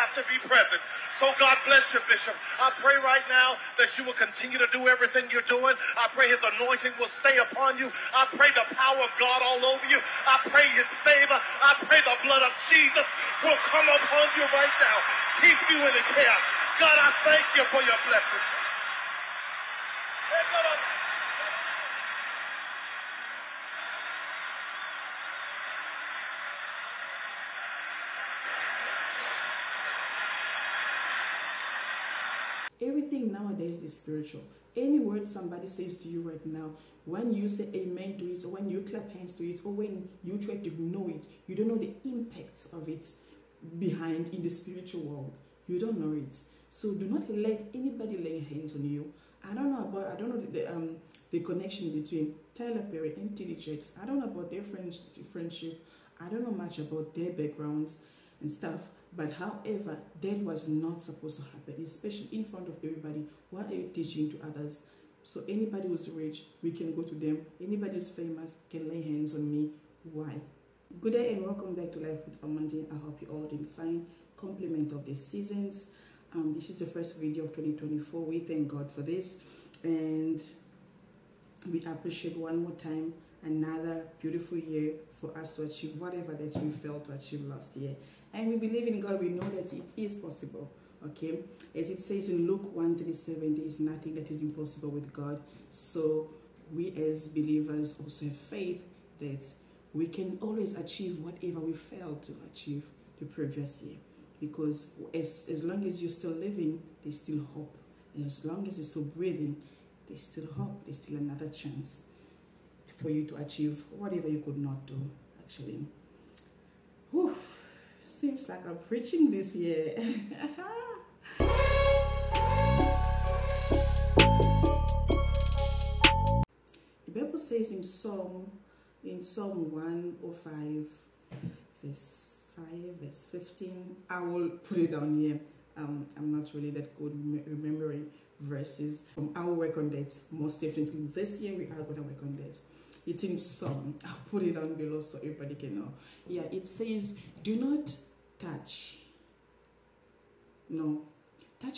not to be present. So God bless you, Bishop. I pray right now that you will continue to do everything you're doing. I pray his anointing will stay upon you. I pray the power of God all over you. I pray his favor. I pray the blood of Jesus will come upon you right now. Keep you in his care. God, I thank you for your blessings. Everything nowadays is spiritual. Any word somebody says to you right now, when you say amen to it, or when you clap hands to it, or when you try to know it, you don't know the impacts of it behind in the spiritual world. You don't know it. So do not let anybody lay hands on you. I don't know the connection between Tyler Perry and T.D. Jakes. I don't know about their friendship. I don't know much about their backgrounds and stuff. But however, that was not supposed to happen, especially in front of everybody. What are you teaching to others? So anybody who's rich, we can go to them. Anybody who's famous can lay hands on me. Why? Good day and welcome back to Life with Amandine. I hope you're all doing fine. Compliment of the seasons. This is the first video of 2024. We thank God for this. And we appreciate one more time another beautiful year for us to achieve whatever that we failed to achieve last year. And we believe in God. We know that it is possible, okay? As it says in Luke 1:37, there is nothing that is impossible with God. So we as believers also have faith that we can always achieve whatever we failed to achieve the previous year. Because as long as you're still living, there's still hope. And as long as you're still breathing, there's still hope. There's still another chance for you to achieve whatever you could not do, actually. Whew. Seems like I'm preaching this year. The Bible says in Psalm 105, verse 15. I will put it down here. I'm not really that good remembering verses. I will work on that most definitely. This year we are going to work on that. It's in Psalm. I'll put it down below so everybody can know. Yeah, it says, do not touch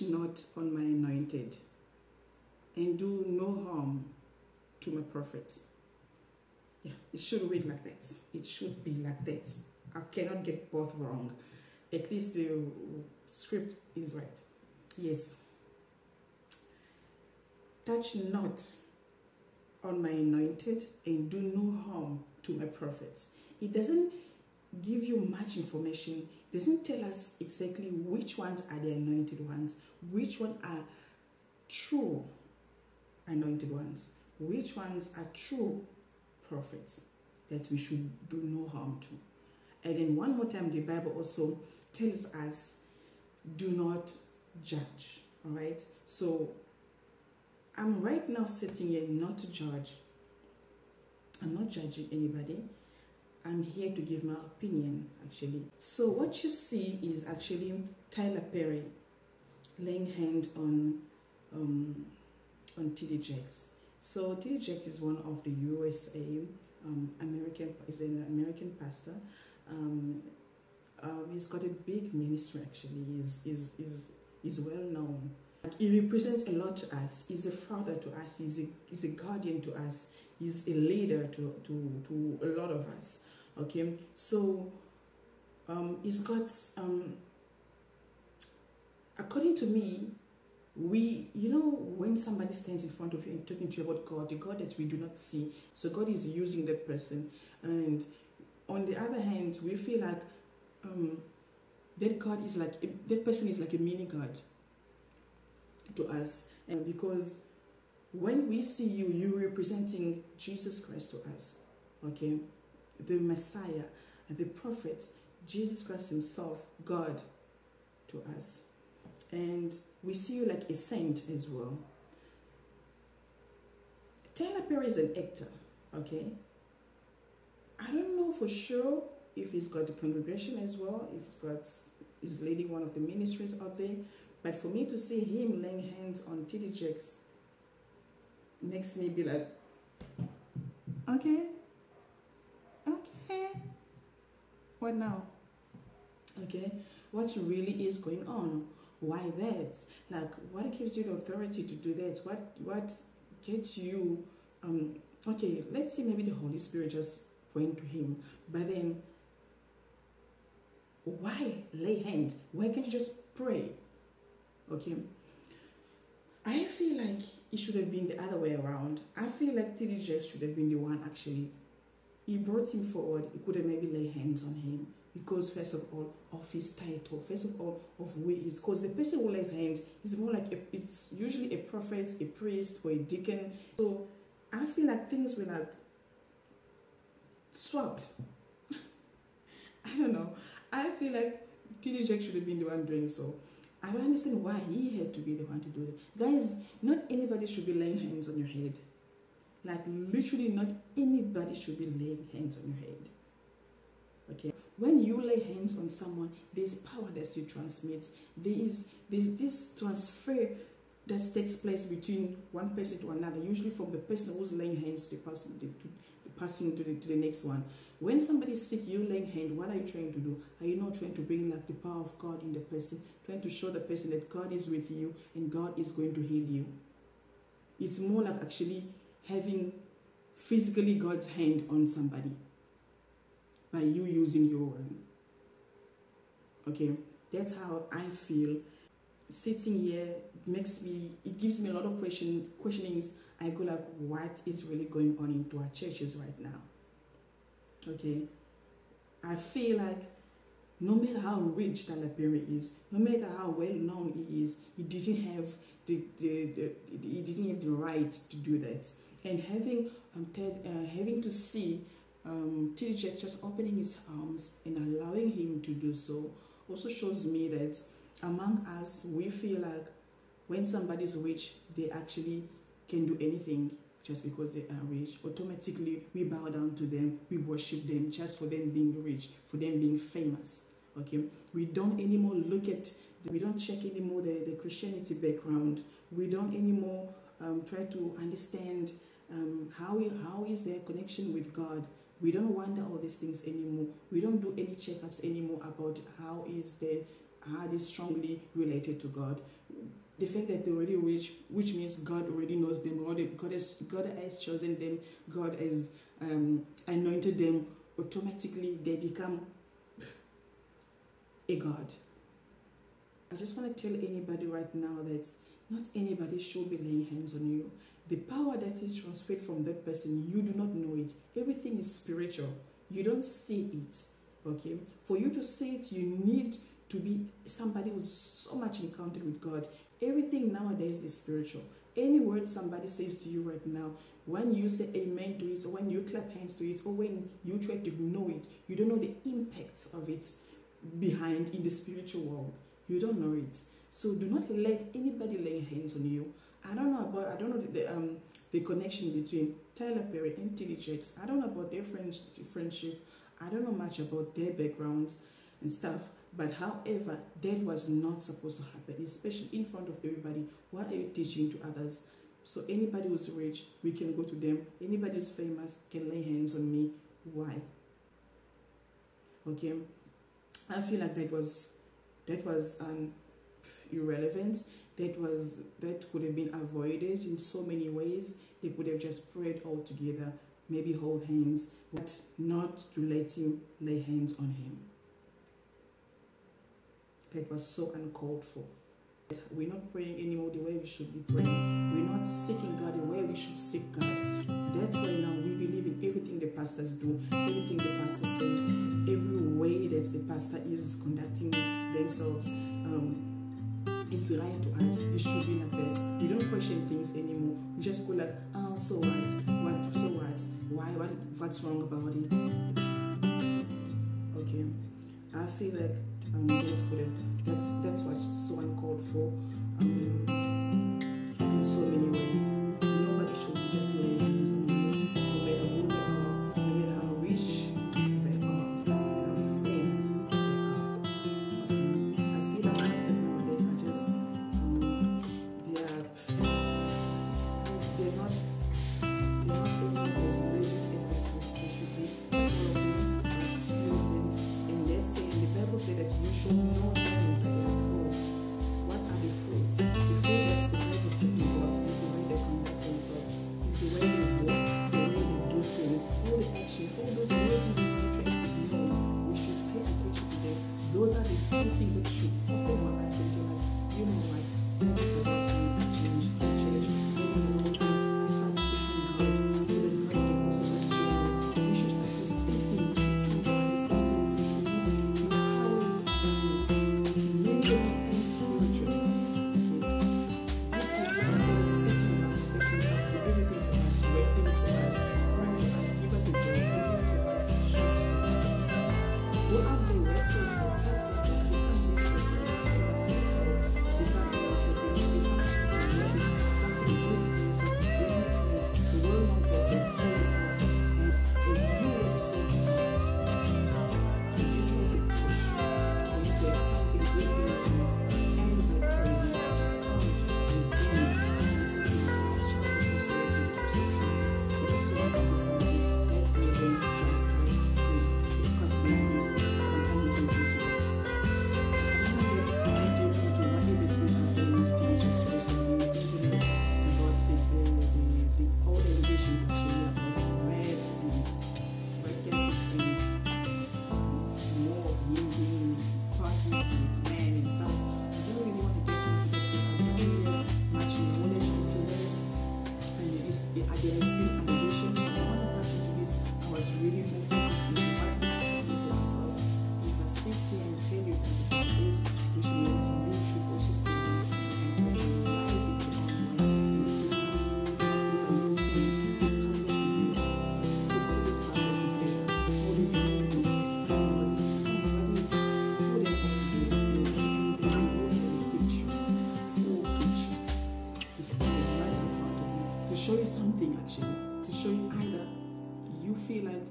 not on my anointed, and do no harm to my prophets. Yeah, it should read like that. It should be like that. I cannot get both wrong. At least the script is right. Yes. Touch not on my anointed, and do no harm to my prophets. It doesn't give you much information. It doesn't tell us exactly which ones are the anointed ones, which ones are true anointed ones, which ones are true prophets that we should do no harm to. And then one more time, the Bible also tells us, do not judge, all right? So I'm right now sitting here not to judge. I'm not judging anybody. I'm here to give my opinion, actually. So what you see is actually Tyler Perry laying hand on T.D. Jakes. So T.D. Jakes is one of the USA American pastor. He's got a big ministry, actually. He's well known. He represents a lot to us. He's a father to us. He's a guardian to us. He's a leader to a lot of us. Okay, so he's got according to me, when somebody stands in front of you and talking to you about God, the God that we do not see, so God is using that person. And on the other hand, we feel like that God is like that person is like a mini God to us, and because when we see you, you're representing Jesus Christ to us, okay? The Messiah, the prophet, Jesus Christ himself, God to us. And we see you like a saint as well. Tyler Perry is an actor, okay? I don't know for sure if he's got the congregation as well, if he's leading one of the ministries out there, but for me to see him laying hands on T.D. Jakes makes me be like, okay, what now? Okay, what really is going on. Why that? Like, what gives you the authority to do that? What gets you, okay, let's say maybe the Holy Spirit just went to him, but then why lay hand? Why can't you just pray? Okay. I feel like it should have been the other way around. I feel like T.D. Jakes should have been the one actually. He brought him forward. He could have maybe lay hands on him because first of all of his title, first of all of who he is. Because the person who lays hands is more like it's usually a prophet, a priest, or a deacon. So I feel like things were like swapped. I don't know. I feel like T.D. Jakes should have been the one doing so. I don't understand why he had to be the one to do that. Guys, not anybody should be laying hands on your head. Like, literally not anybody should be laying hands on your head. Okay? When you lay hands on someone, there's power that you transmit. There's this transfer that takes place between one person to another, usually from the person who's laying hands to the person to the next one. When somebody's sick, you laying hand, what are you trying to do? Are you not trying to bring like the power of God in the person, trying to show the person that God is with you and God is going to heal you? It's more like actually having physically God's hand on somebody by you using your own. Okay, that's how I feel. Sitting here makes me, it gives me a lot of questionings. I go like, what is really going on into our churches right now? Okay, I feel like no matter how rich Tyler Perry is, no matter how well known he is, he didn't have the right to do that. And having to see T.D. Jakes just opening his arms and allowing him to do so also shows me that among us, we feel like when somebody's rich, they actually can do anything just because they are rich. Automatically, we bow down to them, we worship them just for them being rich, for them being famous. Okay, we don't anymore look at, we don't check anymore the Christianity background. We don't anymore try to understand how is their connection with God. We don't wonder all these things anymore. We don't do any checkups anymore about how is their, are they strongly related to God. The fact that they're already rich, which means God already knows them, God has chosen them, God has anointed them, automatically they become a God. I just want to tell anybody right now that not anybody should be laying hands on you. The power that is transferred from that person, you do not know it. Everything is spiritual. You don't see it. Okay? For you to see it, you need to be somebody who's so much encountered with God. Everything nowadays is spiritual. Any word somebody says to you right now, when you say amen to it, or when you clap hands to it, or when you try to know it, you don't know the impacts of it behind in the spiritual world. You don't know it. So do not let anybody lay hands on you. I don't know the connection between Tyler Perry and T.D. Jakes. I don't know about their friendship. I don't know much about their backgrounds and stuff. But however, that was not supposed to happen, especially in front of everybody. What are you teaching to others? So anybody who's rich, we can go to them. Anybody who's famous can lay hands on me. Why? Okay. I feel like that was irrelevant. That could have been avoided in so many ways. They could have just prayed all together, maybe hold hands, but not to let him lay hands on him. That was so uncalled for. We're not praying anymore the way we should be praying. We're not seeking God the way we should seek God. That's why now we believe in everything the pastors do, everything the pastor says, every way that the pastor is conducting themselves. It's right to us. It should be like that. We don't question things anymore. We just go like, oh, so what? What? So what? Why? What? What's wrong about it? Okay. I feel like that's what's so uncalled for in so many ways. Nobody should be just lay hands on you, no matter who they are, no matter how rich they are, no matter how famous they are. I feel that pastors nowadays are just they're not as brilliant as they should be. People of them are few of them, and they say the Bible says that you should know. show you something, actually, to show you either you feel like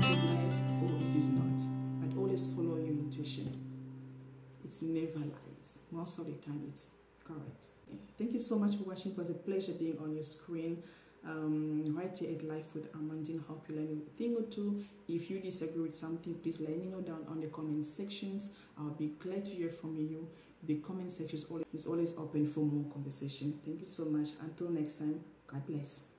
it is right or it is not. But always follow your intuition. It's never lies. Most of the time, it's correct. Yeah. Thank you so much for watching. It was a pleasure being on your screen. Right here at Life with Amandine. Hope you learned a thing or two. If you disagree with something, please let me know down on the comment sections. I'll be glad to hear from you. The comment section is always open for more conversation. Thank you so much. Until next time, God bless.